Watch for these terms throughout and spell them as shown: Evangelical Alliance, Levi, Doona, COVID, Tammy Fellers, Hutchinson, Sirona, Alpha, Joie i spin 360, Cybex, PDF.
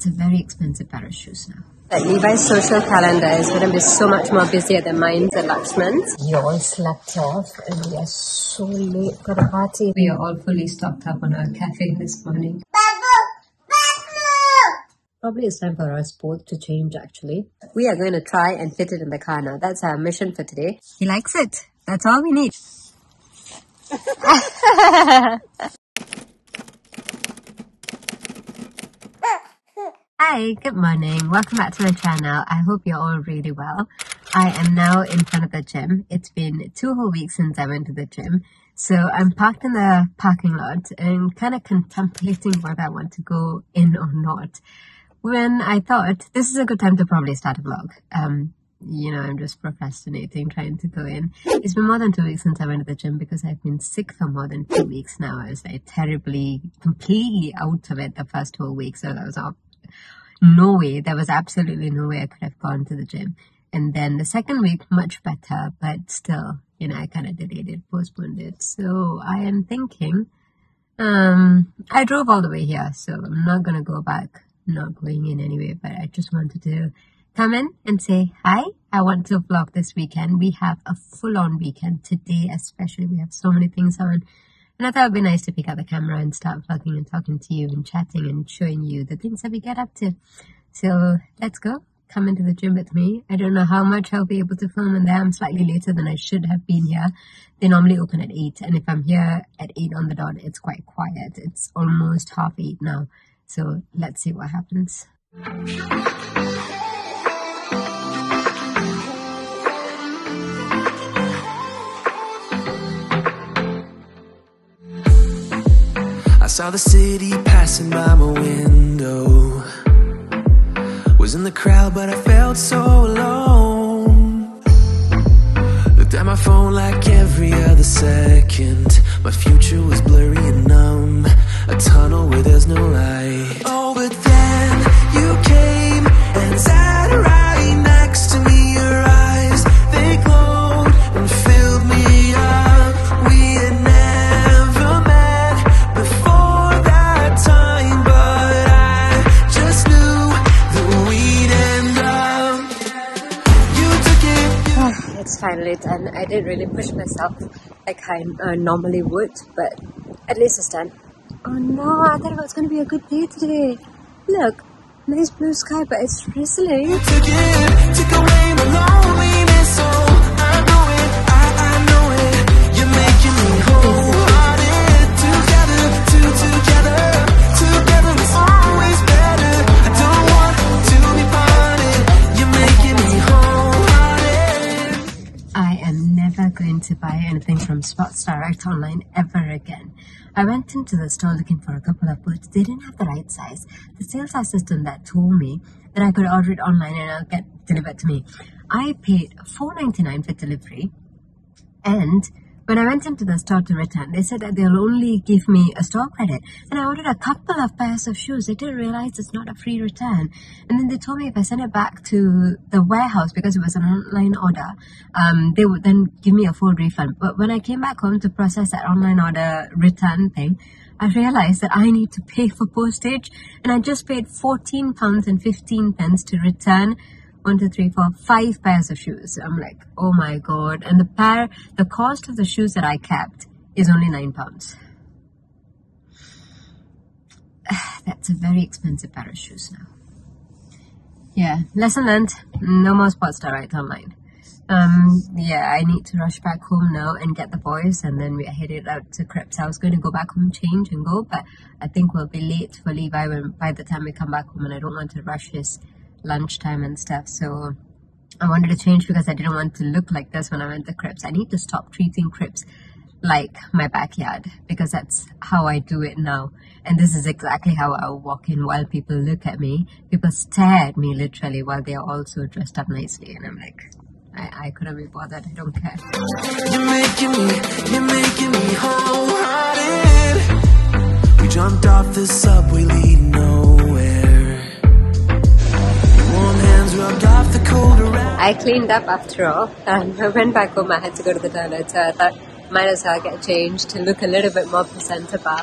It's a very expensive pair of shoes now. Like Levi's social calendar is going to be so much more busier than mine's and Lakshman's. We all slacked off and we are so late for the party. We are all fully stocked up on our caffeine this morning. Probably it's time for our sport to change, actually. We are going to try and fit it in the car now. That's our mission for today. He likes it. That's all we need. Hi, good morning. Welcome back to my channel. I hope you're all really well. I am now in front of the gym. It's been 2 whole weeks since I went to the gym. So I'm parked in the parking lot and kind of contemplating whether I want to go in or not. When I thought this is a good time to probably start a vlog. You know, I'm just procrastinating trying to go in. It's been more than 2 weeks since I went to the gym because I've been sick for more than 2 weeks now. I was like terribly, completely out of it the first whole week. So that was all, no way. There was absolutely no way I could have gone to the gym. And then the second week, much better, but still, you know, I kind of delayed it, postponed it. So I am thinking, I drove all the way here, so I'm not going to go back, not going in anyway, but I just wanted to come in and say, hi, I want to vlog this weekend. We have a full-on weekend today, especially. We have so many things on. And I thought it'd be nice to pick up the camera and start vlogging and talking to you and chatting and showing you the things that we get up to. So let's go. Come into the gym with me. I don't know how much I'll be able to film in there. I'm slightly later than I should have been here. They normally open at 8, and if I'm here at 8 on the dot, it's quite quiet. It's almost 8:30 now. So let's see what happens. I saw the city passing by my window. Was in the crowd, but I felt so alone. Looked at my phone like every other second. My future was blurry and numb. A tunnel where there's no light. Oh, but then you came and sat right next to me. Your eyes, they glowed and filled me up. We had never met before that time, but I just knew it's finally done. I didn't really push myself like I normally would, but at least it's done. Oh no, I thought it was going to be a good day today. Look, nice blue sky, but it's drizzling. Take away my loneliness, so I know it, I know it. You're making me wholehearted. Together, together, together is always better. I don't want to be parted. You're making me wholehearted. I am never going to buy anything from Sports Direct online ever again. I went into the store looking for a couple of boots. They didn't have the right size. The sales assistant that told me that I could order it online and it'll get delivered to me. I paid $4.99 for delivery, and when I went into the store to return, they said that they'll only give me a store credit. And I ordered a couple of pairs of shoes. I didn't realize it's not a free return. And then they told me if I sent it back to the warehouse, because it was an online order, they would then give me a full refund. But when I came back home to process that online order return thing, I realized that I need to pay for postage. And I just paid £14.15 to return 5 pairs of shoes. I'm like, oh my god. And the cost of the shoes that I kept is only £9. That's a very expensive pair of shoes now. Yeah, lesson learned. No more Sports Direct online. Yeah, I need to rush back home now and get the boys, and then we are headed out to Crips. I was going to go back home, change and go, but I think we'll be late for Levi by the time we come back home, and I don't want to rush his lunchtime and stuff. So I wanted to change because I didn't want to look like this when I went to Crips. I need to stop treating Crips like my backyard, because that's how I do it now. And this is exactly how I walk in while people look at me. People stare at me literally while they are also dressed up nicely, and I'm like, I couldn't be bothered. I don't care. You're making me wholehearted. We jumped off the subway leading nowhere. I cleaned up after all, and I went back home. I had to go to the toilet, so I thought might as well get changed to look a little bit more presentable.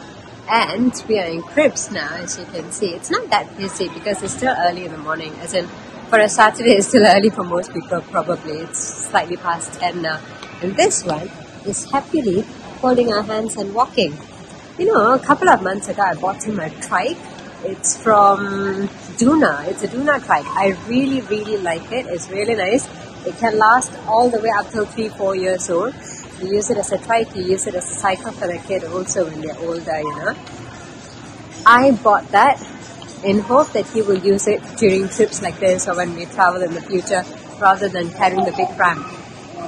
And we are in cribs now, as you can see. It's not that busy because it's still early in the morning. As in, for a Saturday, it's still early for most people, probably. It's slightly past 10 now. And this one is happily holding our hands and walking. You know, a couple of months ago, I bought him a trike. It's from Doona. It's a Doona trike. I really, really like it. It's really nice. It can last all the way up till 3-4 years old. You use it as a trike, you use it as a cycle for the kid also when they're older, you know. I bought that in hope that he will use it during trips like this or when we travel in the future rather than carrying the big pram.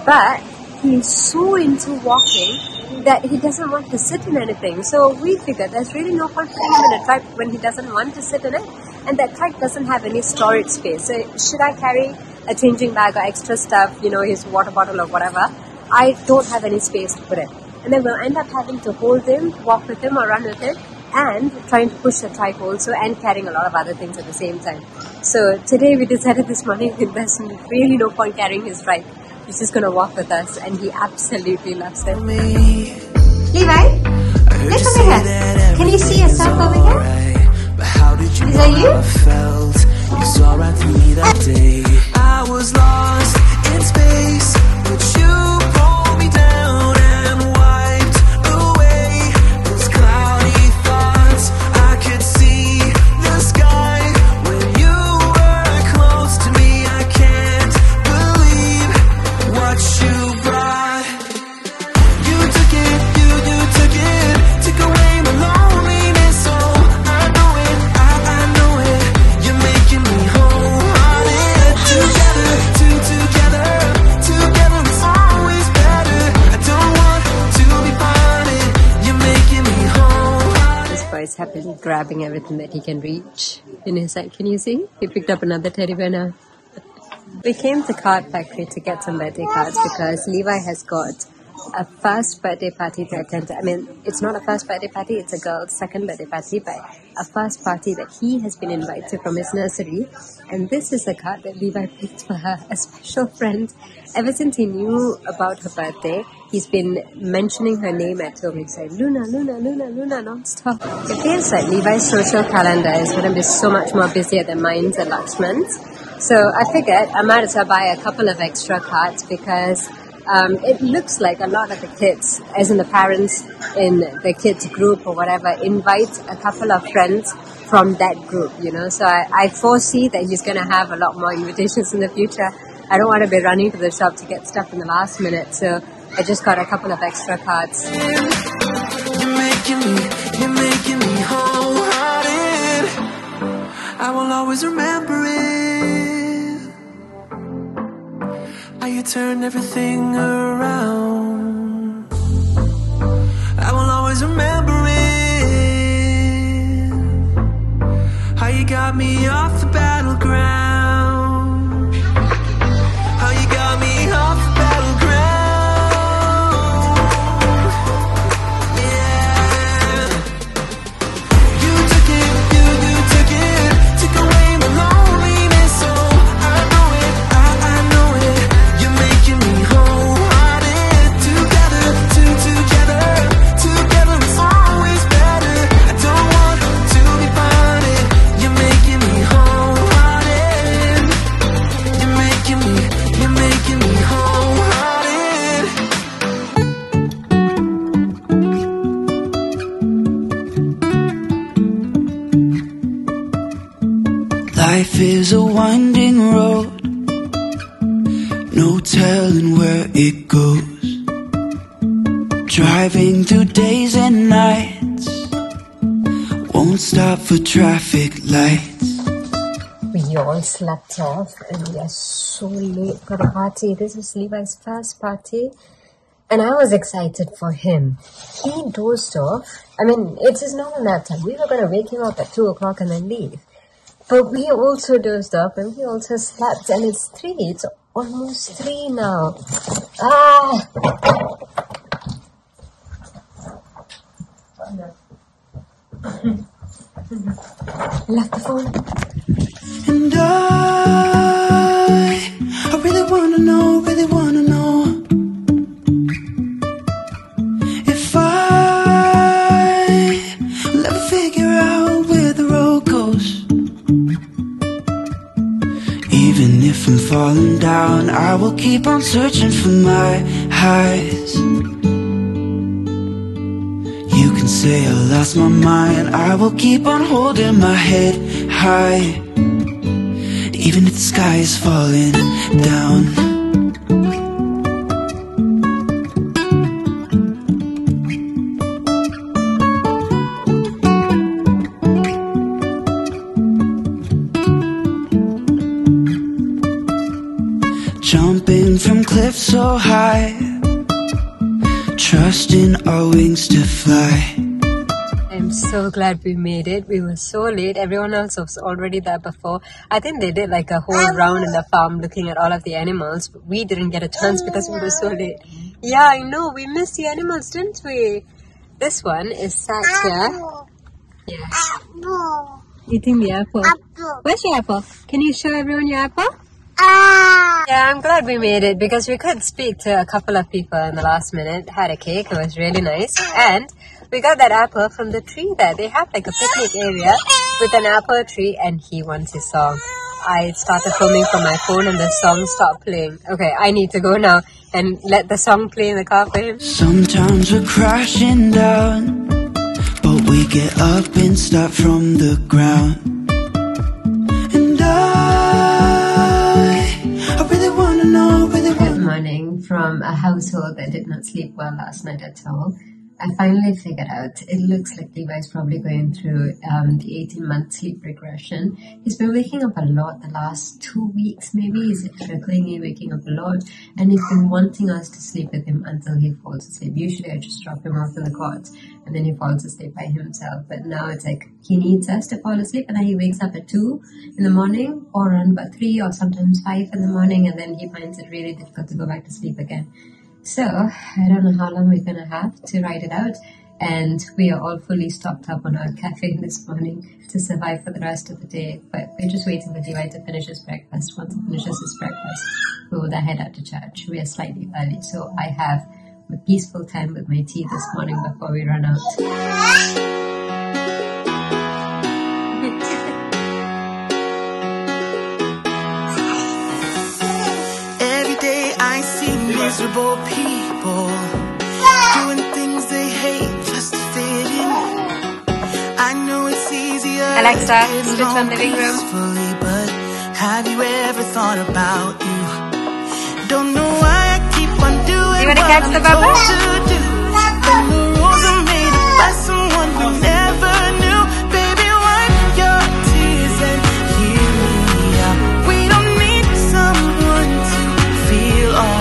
But he's so into walking that he doesn't want to sit in anything. So we figured there's really no point putting him in a trike when he doesn't want to sit in it. And that trike doesn't have any storage space. So should I carry a changing bag or extra stuff, you know, his water bottle or whatever? I don't have any space to put it. And then we'll end up having to hold him, walk with him or run with him, and trying to push the trike also and carrying a lot of other things at the same time. So today we decided this morning there's really no point carrying his trike. He's just going to walk with us and he absolutely loves it. Levi, look over here. Can you see yourself over here? Is that you? You saw right through me that day. I was lost in space, but you happily grabbing everything that he can reach in his hand. Can you see? He picked up another teddy bear now. We came to Card Factory to get some birthday cards because Levi has got a first birthday party to attend to. I mean, it's not a first birthday party, it's a girl's second birthday party, but a first party that he has been invited to from his nursery. And this is a card that Levi picked for her, a special friend. Ever since he knew about her birthday, he's been mentioning her name at home. He's like, Luna, Luna, Luna, Luna, non-stop. It feels like Levi's social calendar is going to be so much more busier than mine's and Lakshman's. So I figured I might as well buy a couple of extra cards because it looks like a lot of the kids, as in the parents in the kids group or whatever, invite a couple of friends from that group, you know. So I foresee that he's going to have a lot more invitations in the future. I don't want to be running to the shop to get stuff in the last minute, so I just got a couple of extra cards. You're making me wholehearted. I will always remember it. How you turned everything around. I will always remember it. How you got me off the battleground. How you got me off the battleground. Life is a winding road, no telling where it goes. Driving through days and nights, won't stop for traffic lights. We all slept off and we are so late for the party. This was Levi's first party and I was excited for him. He dozed off. I mean, it's his normal nap time. We were going to wake him up at 2 o'clock and then leave. But we also dozed off and we also slept and it's 3, it's almost 3 now. Ah! Left the phone. And I really wanna know if I from falling down. I will keep on searching for my highs. You can say I lost my mind. I will keep on holding my head high, even if the sky is falling down. So high, trusting our wings to fly. I'm so glad we made it. We were so late. Everyone else was already there before. I think they did like a whole round in the farm looking at all of the animals. But we didn't get a chance because we were so late. Yeah, I know. We missed the animals, didn't we? This one is sat here. Yeah. Apple. Eating the apple. Apple. Where's your apple? Can you show everyone your apple? Yeah, I'm glad we made it because we could speak to a couple of people in the last minute. Had a cake, it was really nice. And we got that apple from the tree there. They have like a picnic area with an apple tree and he wants his song. I started filming from my phone and the song stopped playing. Okay, I need to go now and let the song play in the car for him. Sometimes we're crashing down, but we get up and start from the ground. From a household that did not sleep well last night at all, I finally figured out it looks like Levi's probably going through the 18-month sleep regression. He's been waking up a lot the last 2 weeks maybe. He's regularly waking up a lot and he's been wanting us to sleep with him until he falls asleep. Usually I just drop him off in the cot and then he falls asleep by himself, but now it's like he needs us to fall asleep and then he wakes up at 2 in the morning or around about 3 or sometimes 5 in the morning, and then he finds it really difficult to go back to sleep again. So, I don't know how long we're going to have to ride it out, and we are all fully stocked up on our caffeine this morning to survive for the rest of the day, but we're just waiting for Levi to finish his breakfast. Once he finishes his breakfast, we will then head out to church. We are slightly early, so I have a peaceful time with my tea this morning before we run out. Miserable people doing things they hate just to fit in. I know it's easier. Alexa, switch on the living room. But have you ever thought about you? Don't know why I keep on doing. You wanna catch the bubble? The rules are made up by someone who never knew. Baby, wipe your tears and hear me out. We don't need someone to feel all.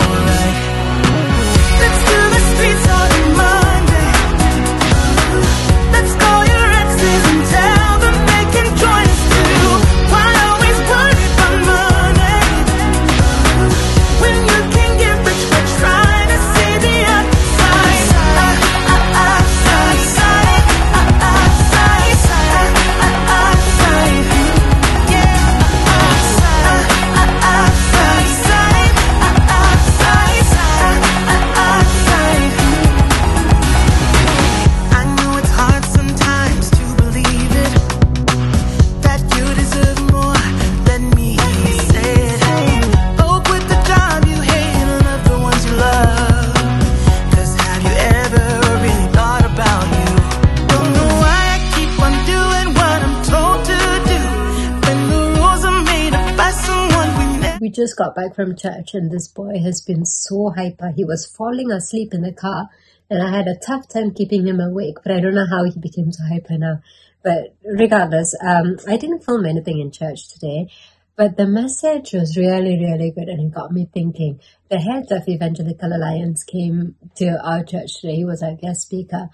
Just got back from church and this boy has been so hyper. He was falling asleep in the car and I had a tough time keeping him awake, but I don't know how he became so hyper now. But regardless, I didn't film anything in church today, but the message was really good and it got me thinking. The head of Evangelical Alliance came to our church today. He was our guest speaker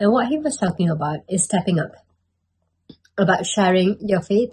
and what he was talking about is stepping up, about sharing your faith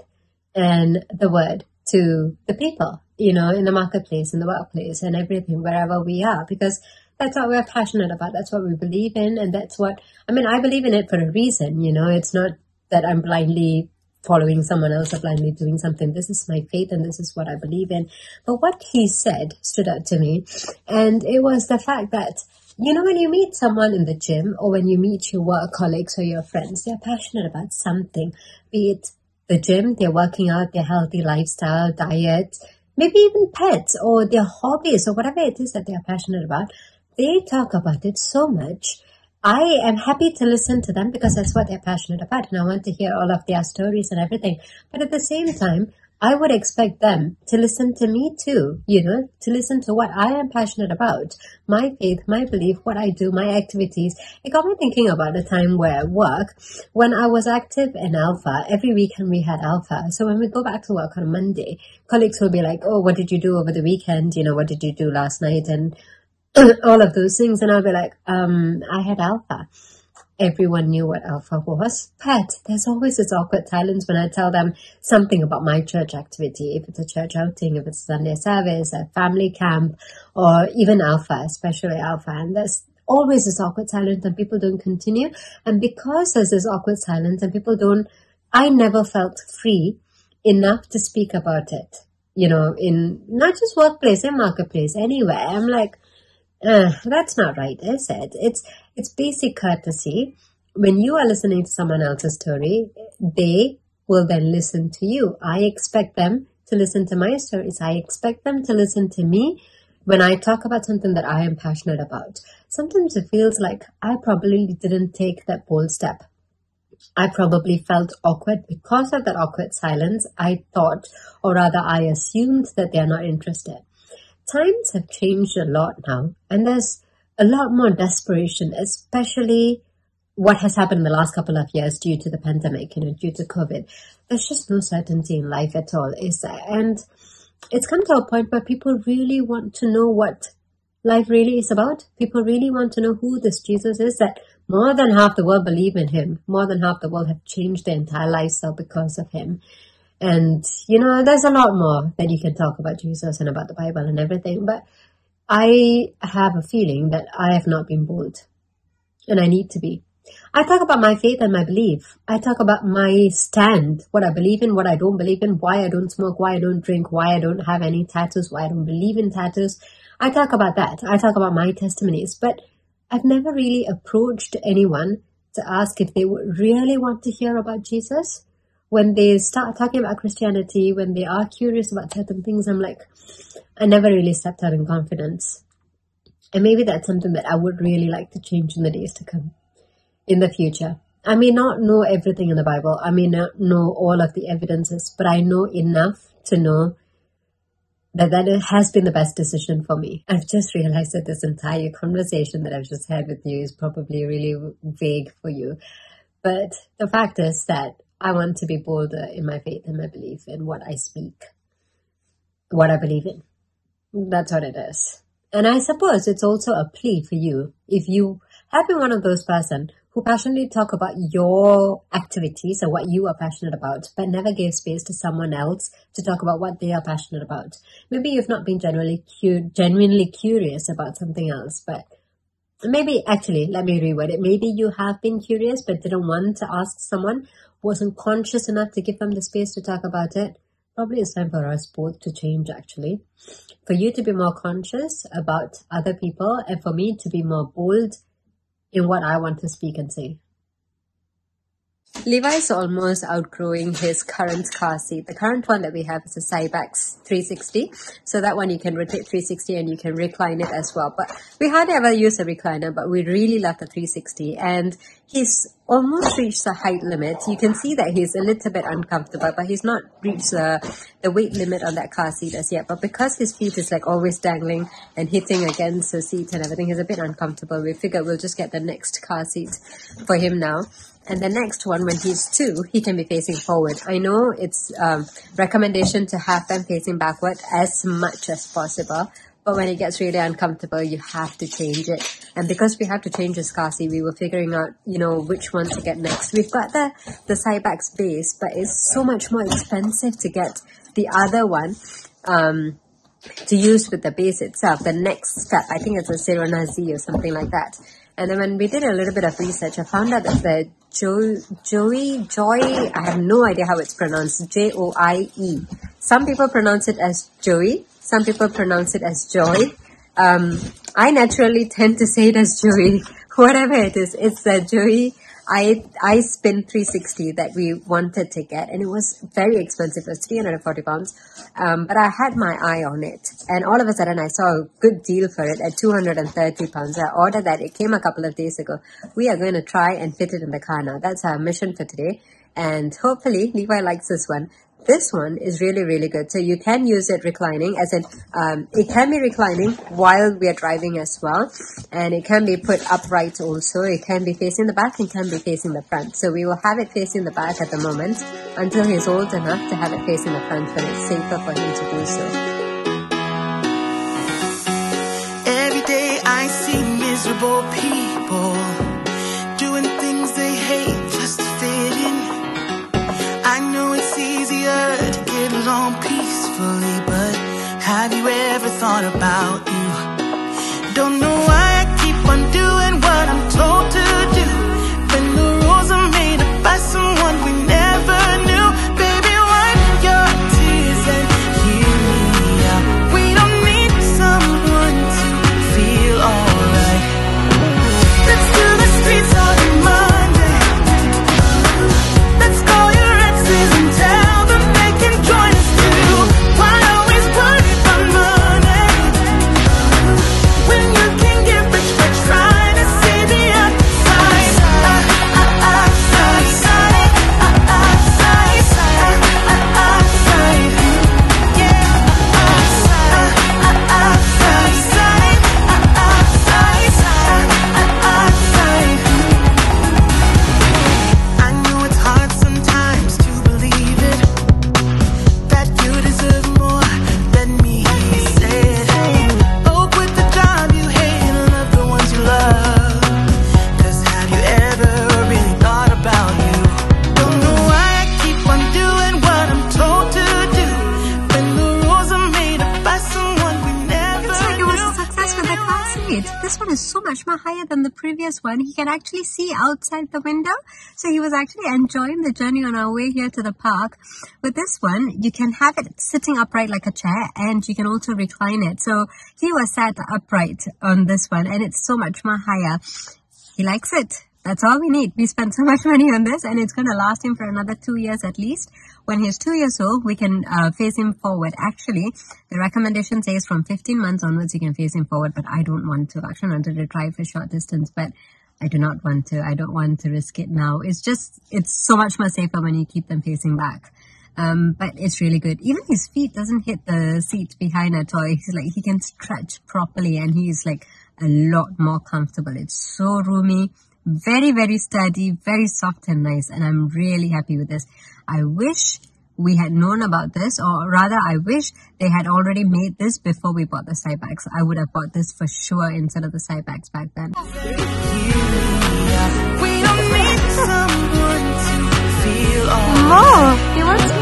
and the word to the people, you know, in the marketplace, in the workplace and everything, wherever we are, because that's what we're passionate about. That's what we believe in. And that's what, I mean, I believe in it for a reason, you know, it's not that I'm blindly following someone else or blindly doing something. This is my faith and this is what I believe in. But what he said stood out to me. And it was the fact that, you know, when you meet someone in the gym or when you meet your work colleagues or your friends, they're passionate about something, be it the gym, they're working out, their healthy lifestyle, diet, maybe even pets or their hobbies or whatever it is that they are passionate about. They talk about it so much. I am happy to listen to them because that's what they're passionate about, and I want to hear all of their stories and everything. But at the same time, I would expect them to listen to me too, you know, to listen to what I am passionate about, my faith, my belief, what I do, my activities. It got me thinking about the time where I work. When I was active in Alpha, every weekend we had Alpha. So when we go back to work on Monday, colleagues will be like, oh, what did you do over the weekend? You know, what did you do last night? And all of those things. And I'll be like, I had Alpha. Everyone knew what Alpha was, but there's always this awkward silence when I tell them something about my church activity, if it's a church outing, if it's Sunday service, a family camp, or even Alpha, especially Alpha. And there's always this awkward silence and people don't continue. And because there's this awkward silence and people don't, I never felt free enough to speak about it, you know, in not just workplace, in marketplace, anywhere. I'm like, that's not right, is it? It's basic courtesy. When you are listening to someone else's story, they will then listen to you. I expect them to listen to my stories. I expect them to listen to me when I talk about something that I am passionate about. Sometimes it feels like I probably didn't take that bold step. I probably felt awkward because of that awkward silence. I thought, or rather I assumed, that they are not interested. Times have changed a lot now, and there's a lot more desperation, especially what has happened in the last couple of years due to the pandemic, you know, due to COVID. There's just no certainty in life at all, is there? And it's come to a point where people really want to know what life really is about. People really want to know who this Jesus is, that more than half the world believe in him. More than half the world have changed their entire lifestyle because of him. And, you know, there's a lot more that you can talk about Jesus and about the Bible and everything. But I have a feeling that I have not been bold. And I need to be. I talk about my faith and my belief. I talk about my stand, what I believe in, what I don't believe in, why I don't smoke, why I don't drink, why I don't have any tattoos, why I don't believe in tattoos. I talk about that. I talk about my testimonies. But I've never really approached anyone to ask if they would really want to hear about Jesus. When they start talking about Christianity, when they are curious about certain things, I'm like, I never really stepped out in confidence. And maybe that's something that I would really like to change in the days to come, in the future. I may not know everything in the Bible. I may not know all of the evidences, but I know enough to know that that has been the best decision for me. I've just realized that this entire conversation that I've just had with you is probably really vague for you. But the fact is that I want to be bolder in my faith and my belief in what I speak, what I believe in. That's what it is. And I suppose it's also a plea for you. If you have been one of those person who passionately talk about your activities or what you are passionate about, but never gave space to someone else to talk about what they are passionate about. Maybe you've not been genuinely curious about something else, but maybe, actually, let me reword it. Maybe you have been curious but didn't want to ask someone, wasn't conscious enough to give them the space to talk about it. Probably it's time for us both to change, actually. For you to be more conscious about other people and for me to be more bold in what I want to speak and say. Levi's almost outgrowing his current car seat. The current one that we have is a Cybex 360. So that one you can rotate 360 and you can recline it as well. But we hardly ever use a recliner, but we really love the 360. And he's almost reached the height limit. You can see that he's a little bit uncomfortable, but he's not reached the weight limit on that car seat as yet. But because his feet is like always dangling and hitting against the seat and everything, he's a bit uncomfortable. We figured we'll just get the next car seat for him now. And the next one, when he's two, he can be facing forward. I know it's recommendation to have them facing backward as much as possible. But when it gets really uncomfortable, you have to change it. And because we have to change the car seat, we were figuring out, you know, which one to get next. We've got the Cybex base, but it's so much more expensive to get the other one to use with the base itself. The next step, I think it's a Sirona Z or something like that. And then when we did a little bit of research, I found out that the Joie, I have no idea how it's pronounced, Joie. Some people pronounce it as Joie. Some people pronounce it as Joy. I naturally tend to say it as Joie. Whatever it is, it's the Joie I spin 360 that we wanted to get, and it was very expensive. It was £340, but I had my eye on it, and all of a sudden I saw a good deal for it at £230. I ordered that. It came a couple of days ago. We are going to try and fit it in the car now. That's our mission for today, and hopefully Levi likes this one. This one is really, really good. So you can use it reclining, as in it can be reclining while we are driving as well. And it can be put upright also. It can be facing the back and can be facing the front. So we will have it facing the back at the moment until he's old enough to have it facing the front, but it's safer for him to do so. Every day I see miserable people doing things they hate just to fit in. I know it's easier to get along peacefully, but have you ever thought about you? Don't know why I keep on doing what I'm told to do, when the rules are made up by someone we never knew. Baby, wipe your tears and hear me out. We don't need someone to feel alright. Let's do the streets all day. This one is so much more higher than the previous one. He can actually see outside the window. So he was actually enjoying the journey on our way here to the park. With this one, you can have it sitting upright like a chair, and you can also recline it. So he was sat upright on this one, and it's so much more higher. He likes it. That's all we need. We spent so much money on this, and it's going to last him for another 2 years at least. When he's 2 years old, we can face him forward. Actually, the recommendation says from 15 months onwards, you can face him forward, but I don't want to. Actually, I wanted to try for short distance, but I do not want to. I don't want to risk it now. It's so much more safer when you keep them facing back. But it's really good. Even his feet doesn't hit the seat behind a toy. He's like, he can stretch properly, and he's like a lot more comfortable. It's so roomy. Very, very sturdy, very soft and nice, and I'm really happy with this. I wish we had known about this, or rather I wish they had already made this before we bought the Cybex. I would have bought this for sure instead of the Cybex back then. More! He wants